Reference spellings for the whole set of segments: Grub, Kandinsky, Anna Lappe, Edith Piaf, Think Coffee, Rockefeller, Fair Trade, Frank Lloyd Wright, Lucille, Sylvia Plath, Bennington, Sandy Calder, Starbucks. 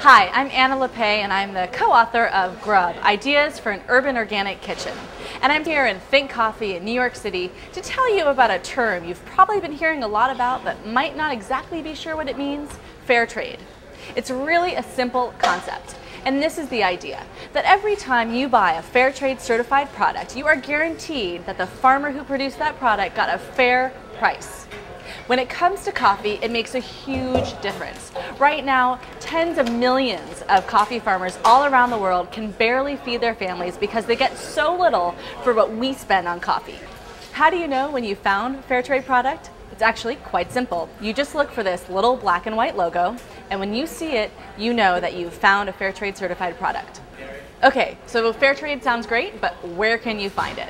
Hi, I'm Anna Lappe and I'm the co-author of Grub, Ideas for an Urban Organic Kitchen. And I'm here in Think Coffee in New York City to tell you about a term you've probably been hearing a lot about but might not exactly be sure what it means, fair trade. It's really a simple concept. And this is the idea, that every time you buy a Fair Trade certified product, you are guaranteed that the farmer who produced that product got a fair price. When it comes to coffee, it makes a huge difference. Right now, tens of millions of coffee farmers all around the world can barely feed their families because they get so little for what we spend on coffee. How do you know when you found a Fair Trade product? It's actually quite simple. You just look for this little black and white logo, and when you see it, you know that you've found a Fair Trade certified product. Okay, so Fair Trade sounds great, but where can you find it?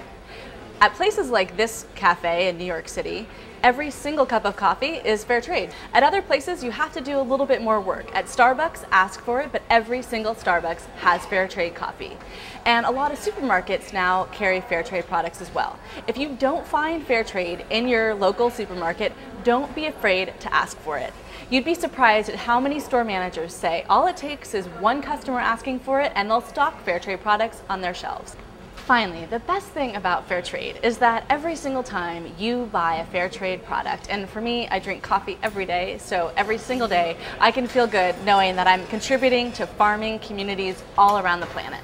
At places like this cafe in New York City, every single cup of coffee is fair trade. At other places, you have to do a little bit more work. At Starbucks, ask for it, but every single Starbucks has fair trade coffee. And a lot of supermarkets now carry fair trade products as well. If you don't find fair trade in your local supermarket, don't be afraid to ask for it. You'd be surprised at how many store managers say all it takes is one customer asking for it and they'll stock fair trade products on their shelves. Finally, the best thing about fair trade is that every single time you buy a fair trade product, and for me, I drink coffee every day, so every single day I can feel good knowing that I'm contributing to farming communities all around the planet.